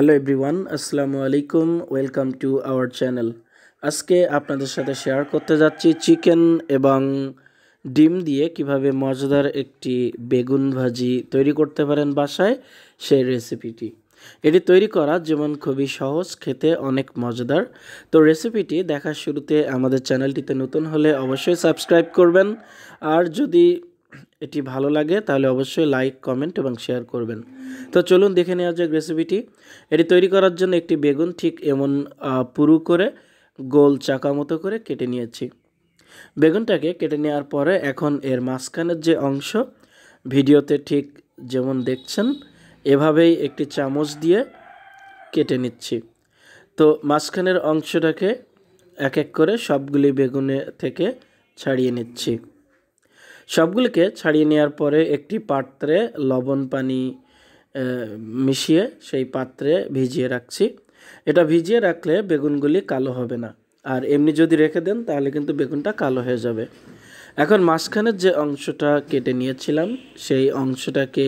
Hello everyone अस्सलामु अलैकुम welcome to our channel. आज के आपनादेर साथे शेयर करते जाच्छि चिकेन एवं डिम दिए किभाबे मजादार एकटी बेगुन भाजी तैरी करते पारेन बासाय सेई रेसिपिटी। एटी तैरी करा जेमन खुबই सहज, खेते अनेक मजादार। तो रेसिपिटी देखार शुरूते आमादेर चैनलटिते नतुन होले अवश्यई सबस्क्राइब करबेन और जदि एटी भालो लागे ताहले अवश्य लाइक कमेंट और शेयर करबें। तो चलून देखे नेওয়া যাক रेसिपिटी। एटी तैरी करार जोन्नो एकटी बेगुन ठीक एमन पुरु करे गोल चाका मतो करे केटे निয়েছি। बेगुनटाके केटे नेওয়ার পরে এখন এর মাঝখানের যে অংশ ভিডিওতে ঠিক যেমন দেখছেন এভাবেই একটি চামচ দিয়ে কেটে নিচ্ছি। তো মাঝখানের অংশটাকে এক এক করে সবগুলি বেগুনে থেকে ছাড়িয়ে নিচ্ছি। সবগুলোকে ছাড়িয়ে নেওয়ার পরে একটি পাত্রে লবণ পানি মিশিয়ে সেই পাত্রে ভিজিয়ে রাখছি। এটা ভিজিয়ে রাখলে বেগুনগুলি কালো হবে না, আর এমনি যদি রেখে দেন তাহলে কিন্তু বেগুনটা কালো হয়ে যাবে। এখন মাঝখানের যে অংশটা কেটে নিয়েছিলাম সেই অংশটাকে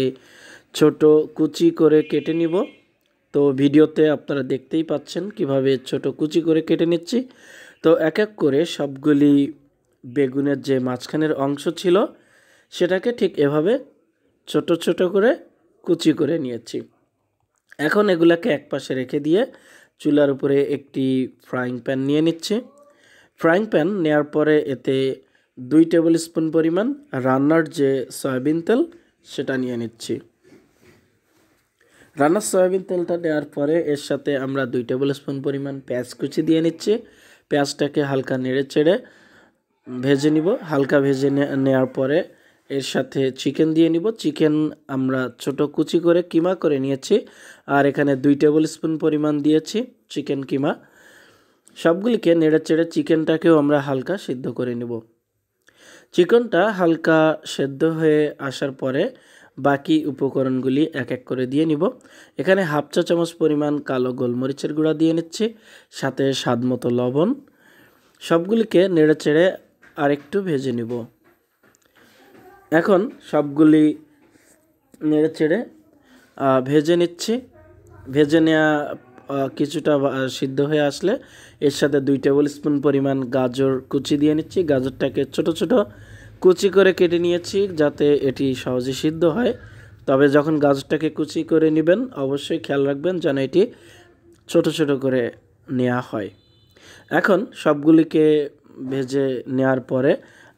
ছোট কুচি করে কেটে নিব। তো ভিডিওতে আপনারা দেখতেই পাচ্ছেন কিভাবে ছোট কুচি করে কেটে নিচ্ছি। তো এক এক করে সবগুলি বেগুনের যে মাঝখানের অংশ ছিল সেটাকে ঠিক এভাবে ছোট ছোট করে কুচি করে নিয়েছি। এখন এগুলাকে একপাশে রেখে দিয়ে চুলার উপরে একটি ফ্রাইং প্যান নিয়ে নিচ্ছে। ফ্রাইং প্যান নেয়ার পরে এতে 2 টেবিল স্পুন পরিমাণ রান্নার যে সয়াবিন তেল সেটা নিয়ে নিচ্ছি। রান্নার সয়াবিন তেলটা নেয়ার পরে এর সাথে আমরা 2 টেবিল স্পুন পরিমাণ পেঁয়াজ কুচি দিয়ে নিচ্ছি। পেঁয়াজটাকে হালকা নেড়ে চেড়ে ভেজে নিব। হালকা ভেজে নেওয়ার পরে এর সাথে চিকেন দিয়ে নিব। চিকেন আমরা ছোট কুচি করে কিমা করে নিয়েছি আর এখানে 2 টেবিল স্পুন পরিমাণ দিয়েছি চিকেন কিমা। সবগুলিকে নেড়ে চেড়ে চিকেনটাকেও আমরা হালকা সিদ্ধ করে নিব। চিকেনটা হালকা সিদ্ধ হয়ে আসার পরে বাকি উপকরণগুলি এক এক করে দিয়ে নিব। এখানে 1/2 চা চামচ পরিমাণ কালো গোলমরিচের গুঁড়া দিয়ে নিচ্ছি, সাথে স্বাদমতো লবণ। সবগুলিকে নেড়ে চেড়ে আরেকটু ভেজে নিব। এখন সবগুলি নেড়ে চেড়ে ভেজে নিচ্ছি। ভেজে নেওয়া কিছুটা সিদ্ধ হয়ে আসলে এর সাথে 2 টেবিল স্পুন পরিমাণ গাজর কুচি দিয়ে নিচ্ছি। গাজরটাকে ছোট ছোট কুচি করে কেটে নিয়েছি যাতে এটি সহজে সিদ্ধ হয়। তবে যখন গাজরটাকে কুচি করে নেবেন অবশ্যই খেয়াল রাখবেন যেন এটি ছোট ছোট করে নেওয়া হয়। এখন সবগুলিকে ভেজে নেওয়ার পরে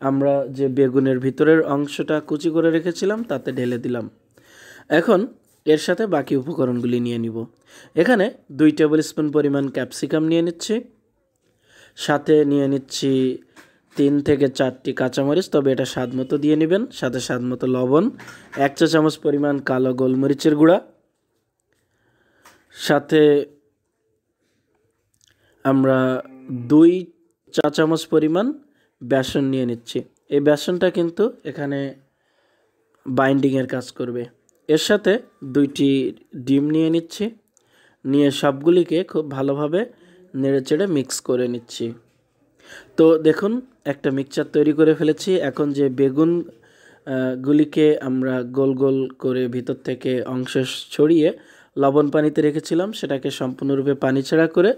আমরা যে বেগুনের ভিতরের অংশটা কুচি করে রেখেছিলাম তাতে ঢেলে দিলাম। এখন এর সাথে বাকি উপকরণগুলি নিয়ে নিব। এখানে 2 টেবিল স্পুন পরিমাণ ক্যাপসিকাম নিয়ে নিচ্ছি, সাথে নিয়ে নিচ্ছি 3 থেকে 4টি কাঁচামরিচ, তবে এটা স্বাদ মতো দিয়ে নেবেন, সাথে স্বাদ মতো লবণ, 1 চা চামচ পরিমাণ কালো গোলমরিচের গুঁড়া, সাথে আমরা 2 চা চামচ পরিমাণ বেসন নিয়ে নিচ্ছি। এই বেসনটা কিন্তু এখানে বাইন্ডিংয়ের কাজ করবে। এর সাথে 2টি ডিম নিয়ে নিচ্ছি, নিয়ে সবগুলিকে খুব ভালোভাবে নেড়েচেড়ে মিক্স করে নিচ্ছি। তো দেখুন একটা মিক্সচার তৈরি করে ফেলেছি। এখন যে বেগুনগুলিকে আমরা গোল গোল করে ভিতর থেকে অংশ ছড়িয়ে লবণ পানিতে রেখেছিলাম সেটাকে সম্পূর্ণরূপে পানি ছাড়া করে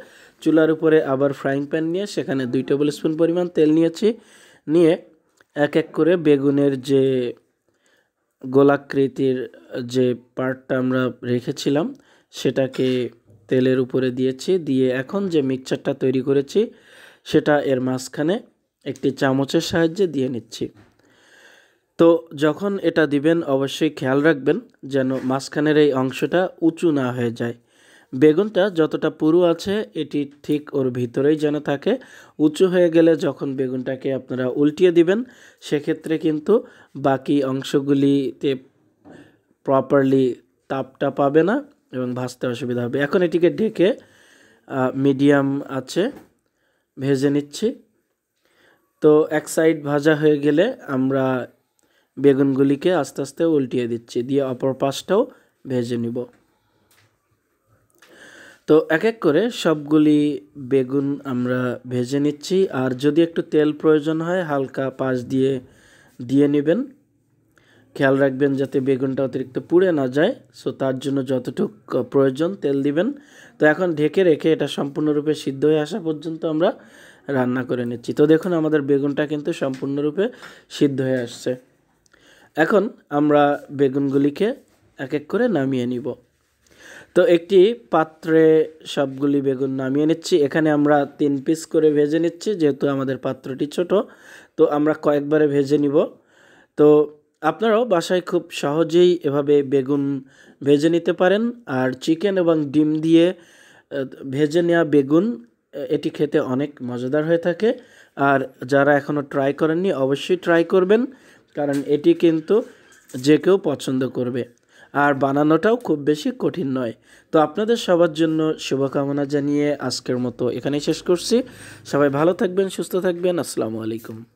চুলার উপরে আবার ফ্রাইং প্যান নিয়ে সেখানে 2 টেবিল স্পুন পরিমাণ তেল নিয়েছি। নিয়ে এক এক করে বেগুনের যে গোলাকৃতির যে পার্টটা আমরা রেখেছিলাম সেটাকে তেলের উপরে দিয়েছি। দিয়ে এখন যে মিক্সচারটা তৈরি করেছি সেটা এর মাঝখানে একটি চামচের সাহায্যে দিয়ে নিচ্ছি। তো যখন এটা দিবেন অবশ্যই খেয়াল রাখবেন যেন মাঝখানের এই অংশটা উঁচু না হয়ে যায়। বেগুনটা যতটা পুরু আছে এটি ঠিক ওর ভিতরেই যেন থাকে। উঁচু হয়ে গেলে যখন বেগুনটাকে আপনারা উল্টিয়ে দিবেন সেক্ষেত্রে কিন্তু বাকি অংশগুলিতে প্রপারলি তাপটা পাবে না এবং ভাজতে অসুবিধা হবে। এখন এটিকে ঢেকে মিডিয়াম আছে ভেজে নিচ্ছি। তো এক সাইড ভাজা হয়ে গেলে আমরা বেগুনগুলিকে আস্তে আস্তে উল্টিয়ে দিচ্ছি, দিয়ে অপর পাশটাও ভেজে নিব। তো এক এক করে সবগুলি বেগুন আমরা ভেজে নিচ্ছি। আর যদি একটু তেল প্রয়োজন হয় হালকা পাশ দিয়ে নেবেন। ख्याल रखबें जाते बेगुनटा अतिरिक्त पुड़े ना जाए। सो तार जोन्नो जतटुक प्रयोजन तेल दिबें। तो एखन ढेके रेखे एटा सम्पूर्णरूपे सिद्ध हये आसा पर्यन्त आमरा रान्ना करे नेछि। तो देखुन आमादेर बेगुनटा किन्तु सम्पूर्णरूपे सिद्ध हये आसछे। एखन आमरा बेगुनगुलिके एक एक करे नामिये निब। तो एक पात्रे सबगुली बेगुन नामिये निच्छि। एखाने आमरा 3 पिस करे भेजे निच्छि जेहेतु आमादेर पात्रटी छोटो। तो आमरा कयेकबारे भेजे निब। तो आपनाराओ बासाय खूब सहजेई एभावे बेगुन भेजे निते पारेन। आर चिकेन एबं डिम दिये भेजे नेওয়া बेगुन एटी खेते अनेक मजादार हये थाके। आर जारा एखोनो ट्राई करेननि अवश्यई ट्राई करबेन, कारण एटी किन्तु जे केउ पछन्द करबे। आर बानानोटाओ खूब बेशी कठिन नय। तो आपनादेर सबार जोन्नो शुभकामना जानिये आजकेर मतो एखानेই শেষ করছি। सबाई भालो थाकबेन, सुस्थ थाकबेन। आसসালাमु आलाइकुम।